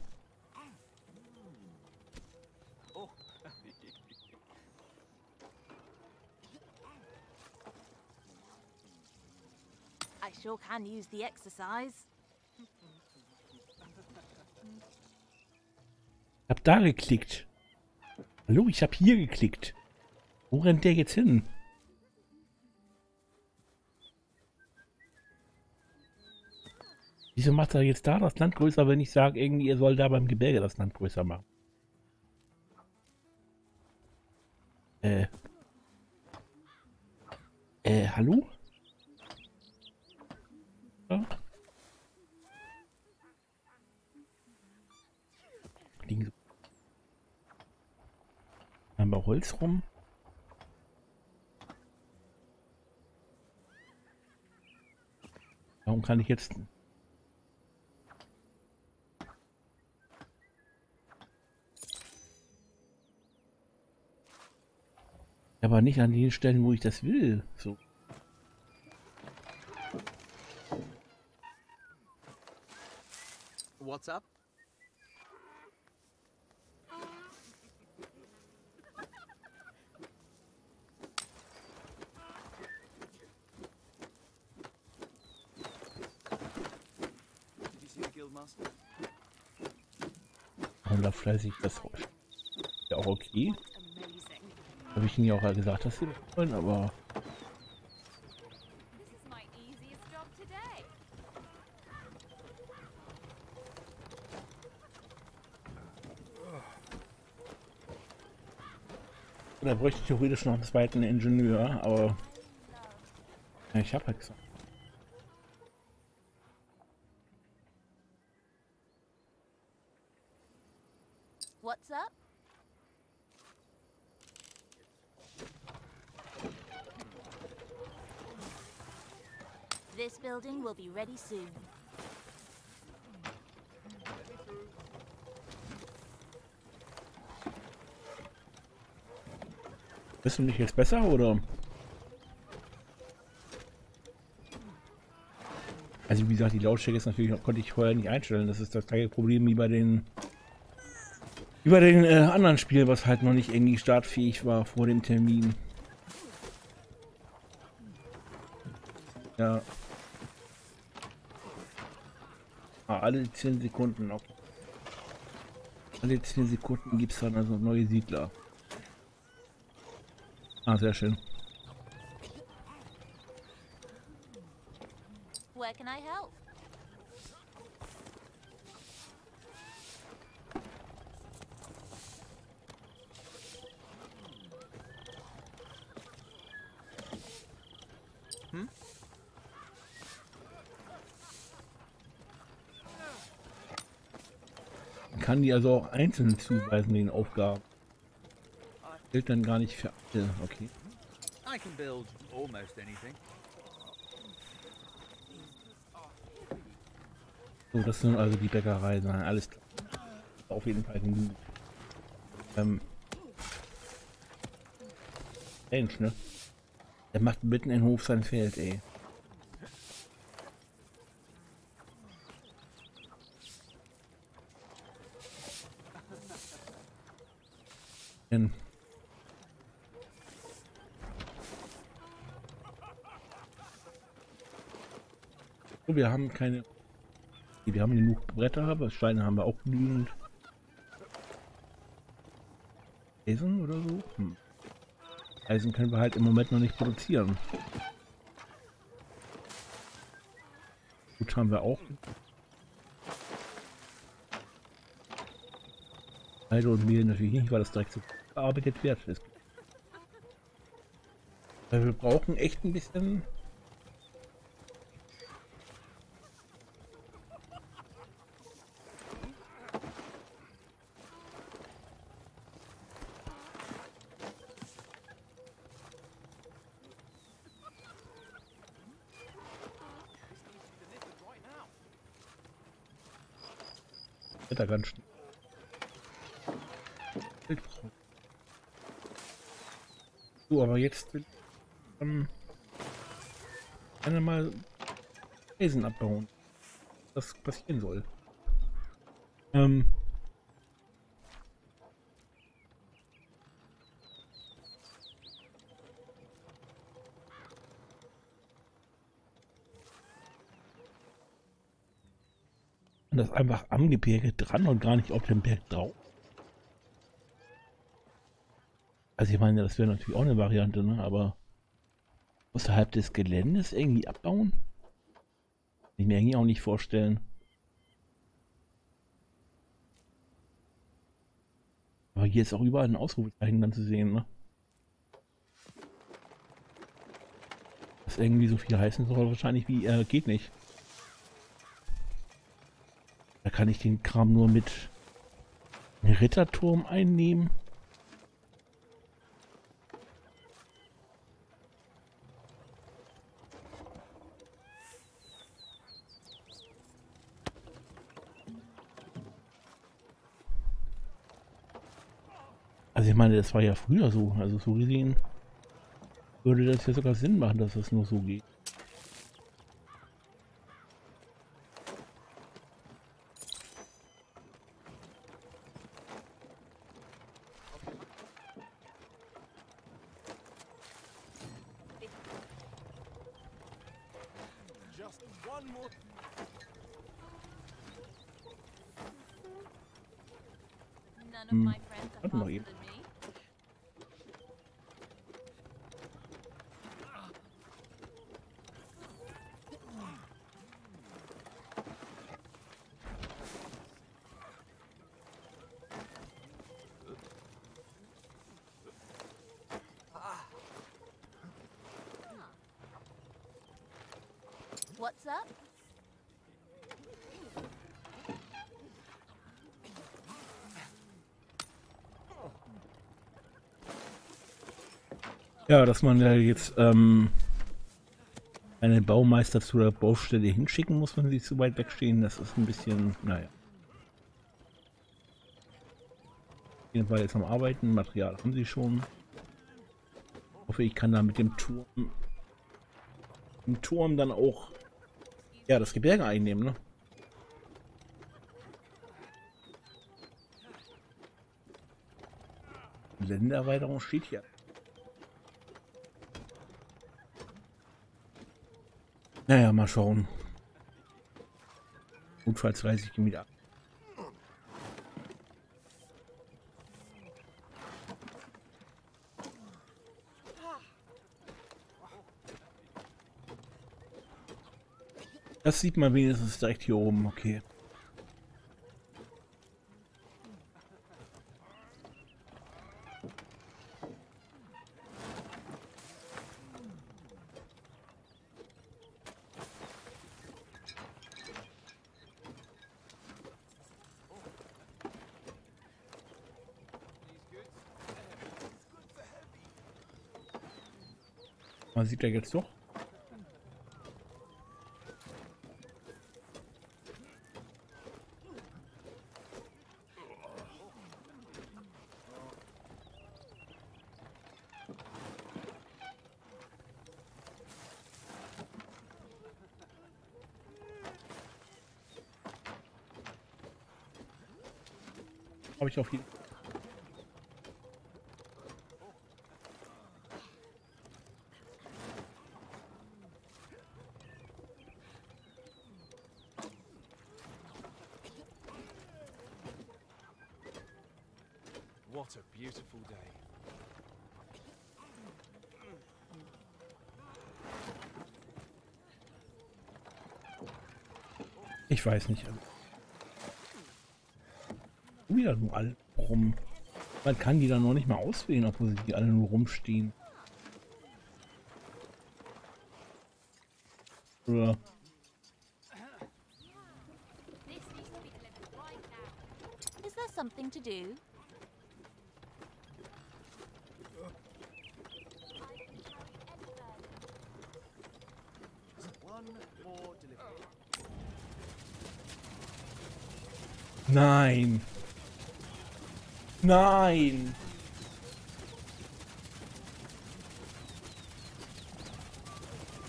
Sure can use the exercise. Ich hab da geklickt. Hallo, ich hab hier geklickt. Wo rennt der jetzt hin? Wieso macht er jetzt da das Land größer, wenn ich sage, irgendwie er soll da beim Gebirge das Land größer machen? Hallo? Liegen einmal Holz rum. Warum kann ich jetzt? Aber nicht an den Stellen, wo ich das will. So. What's up? Und da fleißig das Holz. Ist ja auch okay. Habe ich Ihnen ja auch gesagt, dass Sie das wollen, aber... Da bräuchte ich theoretisch noch einen zweiten Ingenieur, aber... Ja, ich habe halt gesagt. What's up? This building will be ready soon. Bist du nicht jetzt besser oder? Also wie gesagt, die Lautstärke ist natürlich noch, konnte ich vorher nicht einstellen. Das ist das gleiche Problem wie bei den anderen Spiel, was halt noch nicht irgendwie startfähig war vor dem Termin. Ja. Ah, alle 10 Sekunden noch. Alle 10 Sekunden gibt es dann also neue Siedler. Ah, sehr schön. Where can I help? Hm? Man kann die also auch einzeln zuweisen, den Aufgaben. Gilt dann gar nicht für alle, okay. I can build almost anything. So, das sind also die Bäckerei, sondern alles klar. Auf jeden Fall genug. Mensch, ne? Der macht mitten in den Hof sein Feld, ey. Denn wir haben keine. Wir haben genug Bretter, aber Steine haben wir auch genügend. Eisen oder so? Hm. Eisen können wir halt im Moment noch nicht produzieren. Gut, haben wir auch. Alge und Mehl natürlich nicht, weil das direkt so bearbeitet wird. Wir brauchen echt ein bisschen. Da ganz schnell. So, aber jetzt will ich gerne mal Eisen abbauen. Was passieren soll. Das einfach am Gebirge dran und gar nicht auf dem Berg drauf. Also ich meine, das wäre natürlich auch eine Variante, ne? Aber außerhalb des Geländes irgendwie abbauen? Kann ich mir irgendwie auch nicht vorstellen. Aber hier ist auch überall ein Ausrufezeichen dann zu sehen, ne? Was irgendwie so viel heißen soll wahrscheinlich wie geht nicht. Da kann ich den Kram nur mit einem Ritterturm einnehmen. Also ich meine, das war ja früher so. Also so gesehen würde das ja sogar Sinn machen, dass das nur so geht. What's up? Ja, dass man ja jetzt einen Baumeister zu der Baustelle hinschicken muss, wenn sie zu weit wegstehen, das ist ein bisschen, naja. Auf jeden Fall jetzt am Arbeiten, Material haben sie schon. Ich hoffe, ich kann da mit dem Turm, dann auch ja, das Gebirge einnehmen, ne? Ländererweiterung steht hier. Naja, mal schauen. Notfalls reiße ich ihn wieder ab. Das sieht man wenigstens direkt hier oben, okay. Man sieht ja jetzt doch. Habe ich auch viel. What a beautiful day. Ich weiß nicht. Wieder nur alle rum. Man kann die dann noch nicht mal auswählen, obwohl sie die alle nur rumstehen. Oder is there something to do? Nein. Nein.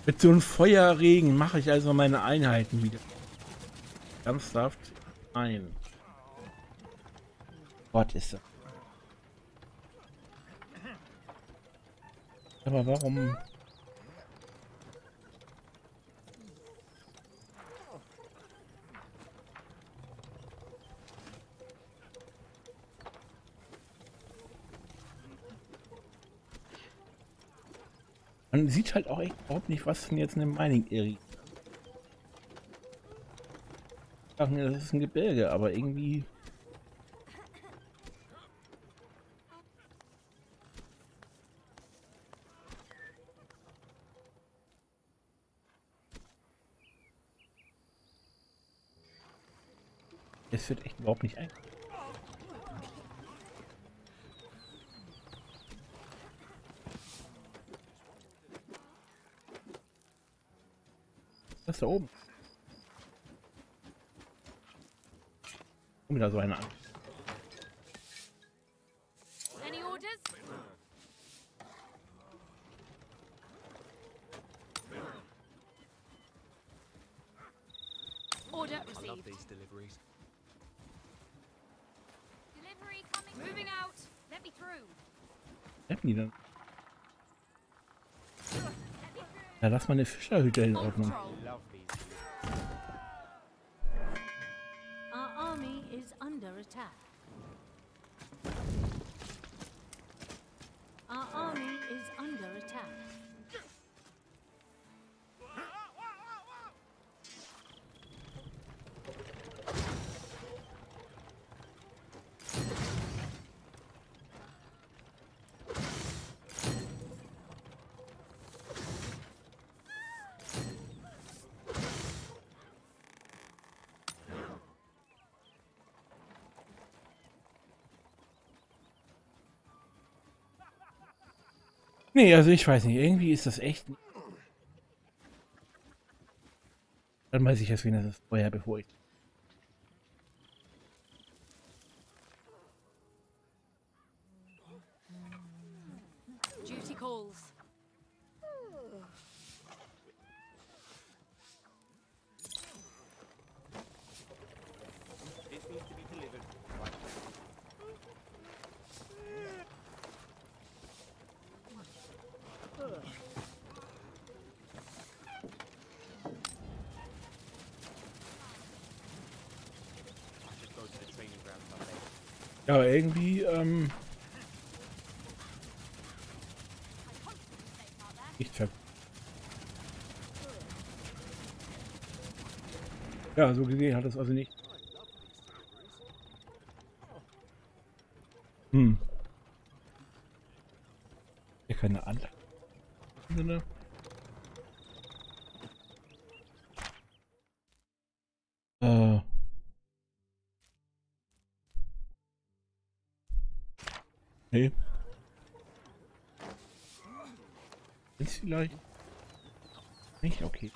Mit so einem Feuerregen mache ich also meine Einheiten wieder. Ernsthaft? Nein. Gott ist das. Aber warum? Man sieht halt auch echt überhaupt nicht, was denn jetzt eine Mining Area. Das ist ein Gebirge, aber irgendwie. Es wird echt überhaupt nicht ein. Da oben. Wieder so eine an. Order received. Delivery coming. Moving out. Let me through. Let me dann. Ja, lass mal eine Fischerhütte in Ordnung. Nee, also ich weiß nicht, irgendwie ist das echt. Dann weiß ich jetzt wenigstens vorher, bevor ich. Duty calls. Ja, aber irgendwie, nicht ver. Ja, so gesehen hat das also nicht. Hm. Ja, keine Ahnung. Nee. Ist vielleicht nicht okay.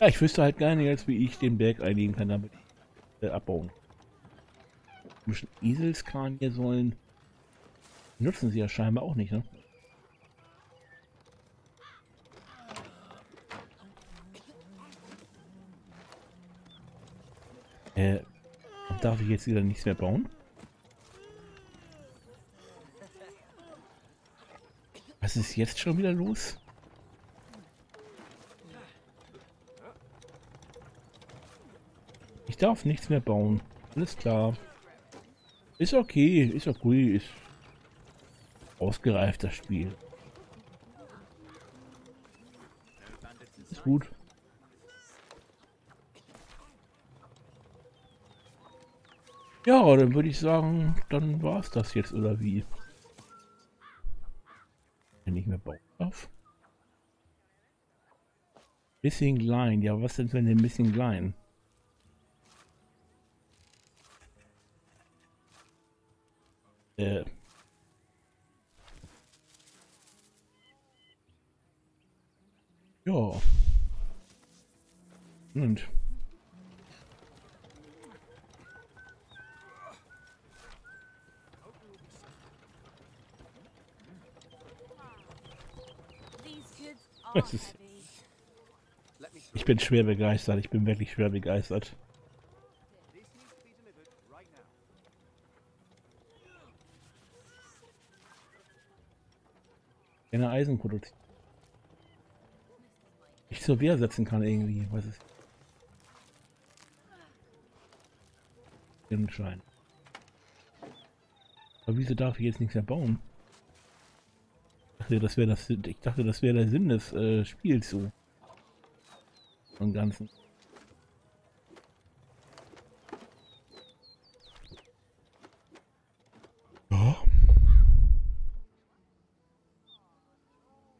Ja, ich wüsste halt gerne jetzt, wie ich den Berg einlegen kann, damit ich abbauen. Zwischen Eselskran hier sollen. Nutzen sie ja scheinbar auch nicht, ne? Darf ich jetzt wieder nichts mehr bauen? Was ist jetzt schon wieder los? Ich darf nichts mehr bauen. Alles klar. Ist okay, ist okay, ist ausgereift das Spiel. Ist gut. Ja, dann würde ich sagen, dann war es das jetzt, oder wie? Wenn ich mehr bauen darf. Missing Line, ja, was denn, wenn der Missing Line? Ja. Und. Ich bin schwer begeistert. Ich bin wirklich schwer begeistert. Wenn er Eisen produziert. Ich zur Wehr setzen kann irgendwie. Was ist? Schein. Aber wieso darf ich jetzt nichts mehr bauen? Ich dachte, das wäre der Sinn des Spiels so. Im Ganzen. Ja.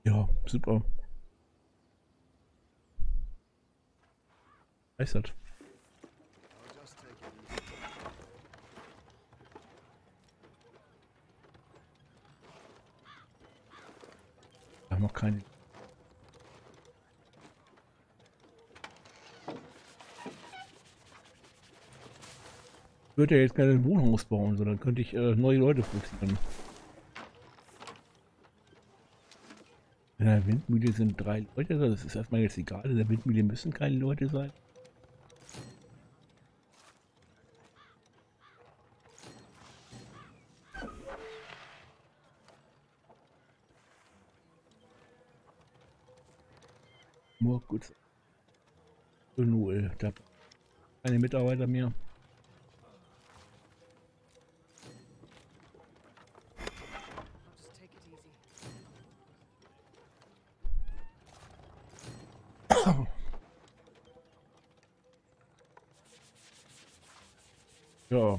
Ja, super. Weiß das. Ich habe noch keine. Ich würde ja jetzt gerne ein Wohnhaus bauen, sondern könnte ich neue Leute fokussieren. In der Windmühle sind 3 Leute, das ist erstmal jetzt egal. In der Windmühle müssen keine Leute sein. Nur gut. 0, da keine Mitarbeiter mehr. Ja.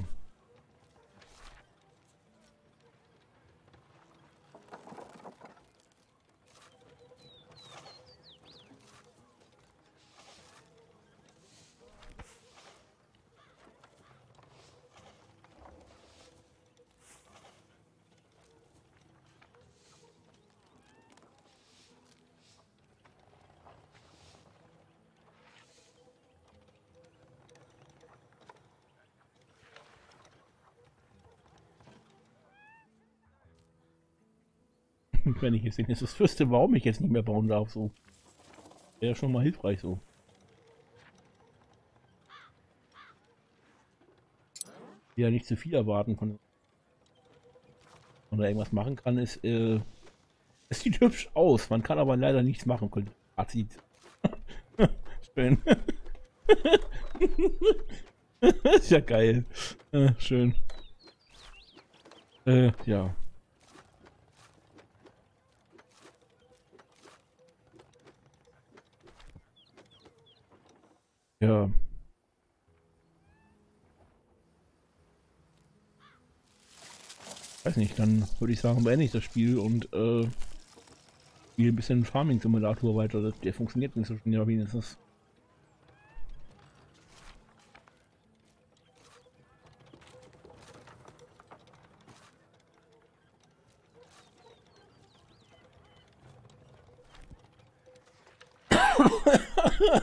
Wenn ich jetzt denke, das wüsste, warum ich jetzt nicht mehr bauen darf, so. Wäre ja schon mal hilfreich, so. Ja, nicht zu viel erwarten von. Wenn man da irgendwas machen kann, ist, es sieht hübsch aus, man kann aber leider nichts machen können. Fazit. Schön. Ist ja geil. Schön. Ja. Ja. Weiß nicht, dann würde ich sagen, beende ich das Spiel und spiele ein bisschen Farming Simulator weiter. Der funktioniert nicht so schnell, aber wenigstens.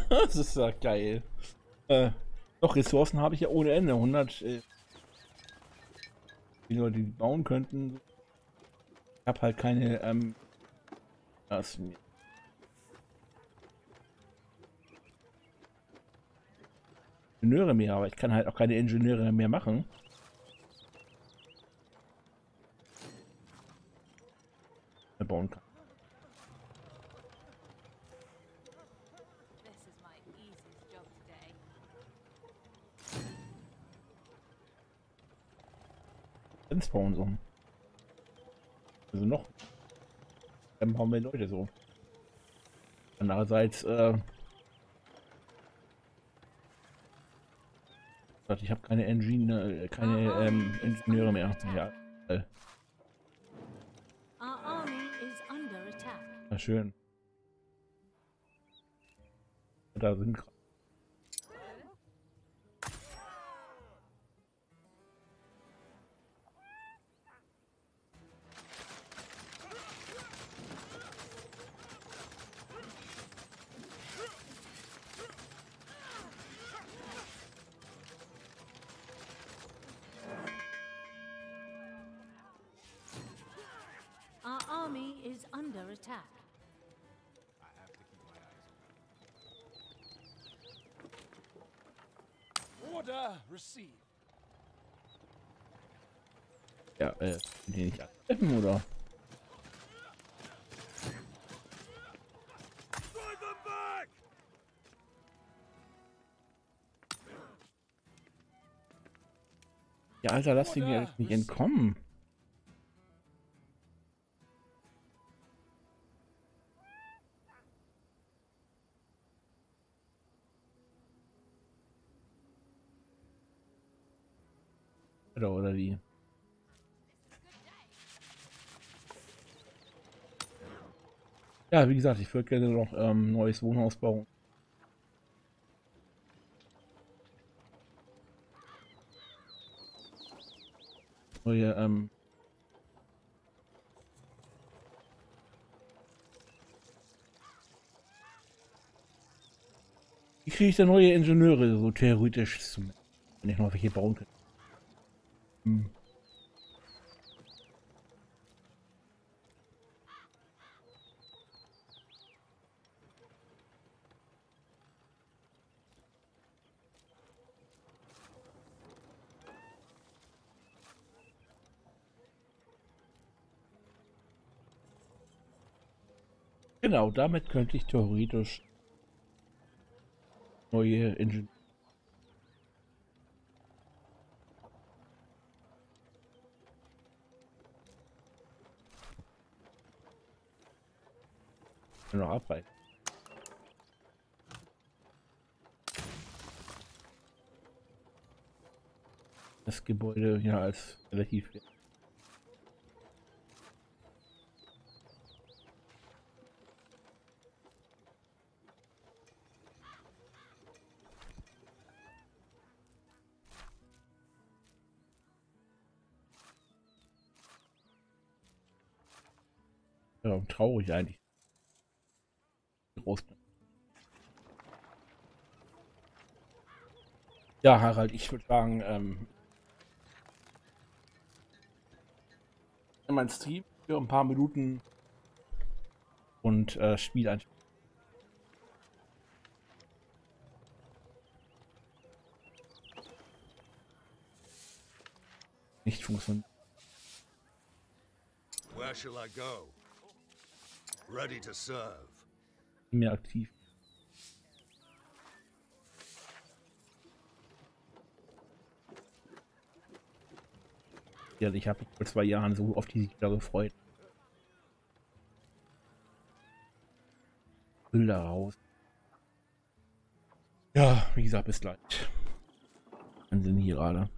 Das ist ja geil. Doch, Ressourcen habe ich ja ohne Ende. 100 die Leute, die bauen könnten. Ich habe halt keine. Das Ingenieure mehr, aber ich kann halt auch keine Ingenieure mehr machen. Mehr bauen kann. Bauen so. Also noch. Dann haben wir Leute so. Andererseits Ich habe keine Engineer, keine Ingenieure mehr. Ja, na schön. Da sind gerade. Ja, die nicht angreifen, oder? Ja, Alter, lass die mir nicht entkommen. Oder wie? Ja, wie gesagt, ich würde gerne noch neues Wohnhaus bauen. Neue, wie kriege ich da neue Ingenieure so theoretisch, wenn ich noch welche bauen kann? Genau, damit könnte ich theoretisch neue Ingenieure. Noch abreißen. Das Gebäude ja als relativ. Ja, traurig eigentlich. Ja, Harald, ich würde sagen, mein Stream für ein paar Minuten und Spiel ein. Nicht funktioniert. Where shall I go? Ready to serve. Mehr aktiv. Ja, ich habe mich vor 2 Jahren so auf die Siedler gefreut. Bilder raus. Ja, wie gesagt, bis gleich. Wahnsinn hier gerade.